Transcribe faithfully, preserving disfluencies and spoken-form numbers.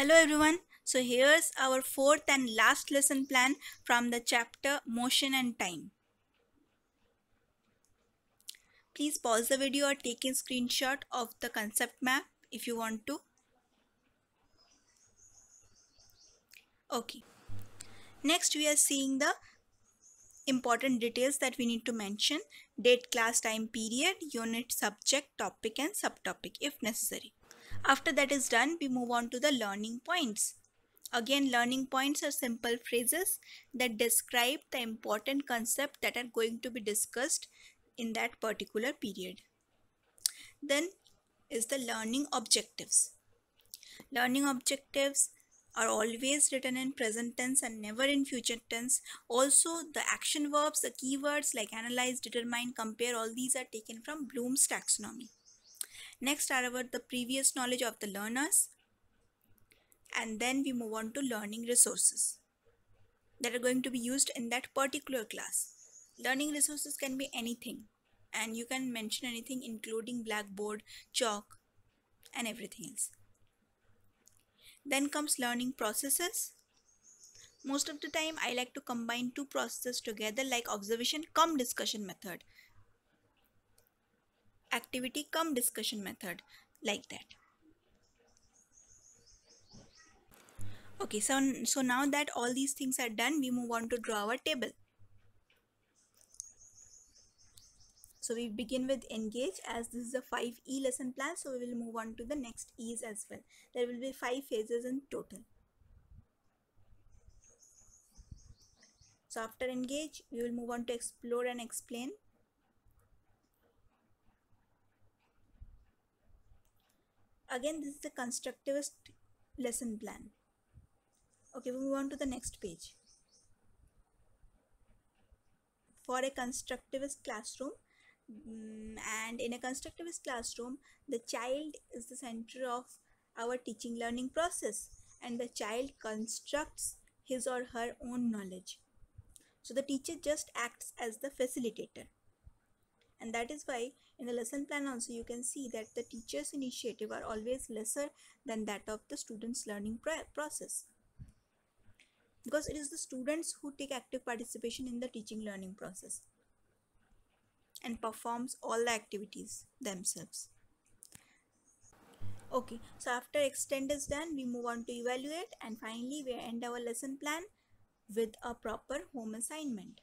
Hello everyone. So here's our fourth and last lesson plan from the chapter Motion and Time. Please pause the video or take a screenshot of the concept map if you want to. Okay. Next we are seeing the important details that we need to mention: date, class, time, period, unit, subject, topic and subtopic if necessary. After that is done, we move on to the learning points. Again, learning points are simple phrases that describe the important concepts that are going to be discussed in that particular period. Then is the learning objectives. Learning objectives are always written in present tense and never in future tense. Also, the action verbs, the keywords like analyze, determine, compare, all these are taken from Bloom's taxonomy. Next are about the previous knowledge of the learners, and then we move on to learning resources that are going to be used in that particular class. Learning resources can be anything, and you can mention anything including blackboard, chalk and everything else. Then comes learning processes. Most of the time I like to combine two processes together, like observation cum discussion method. Activity cum discussion method, like that. Okay, so, so now that all these things are done, we move on to draw our table. So we begin with engage, as this is a five E lesson plan, so we will move on to the next E's as well. There will be five phases in total. So after engage, we will move on to explore and explain. Again, this is the constructivist lesson plan. Okay, we move on to the next page. For a constructivist classroom, and in a constructivist classroom, the child is the center of our teaching learning process, and the child constructs his or her own knowledge. So the teacher just acts as the facilitator. And that is why in the lesson plan also you can see that the teacher's initiative are always lesser than that of the student's learning process, because it is the students who take active participation in the teaching learning process and performs all the activities themselves. Okay, so after extend is done, we move on to evaluate, and finally we end our lesson plan with a proper home assignment.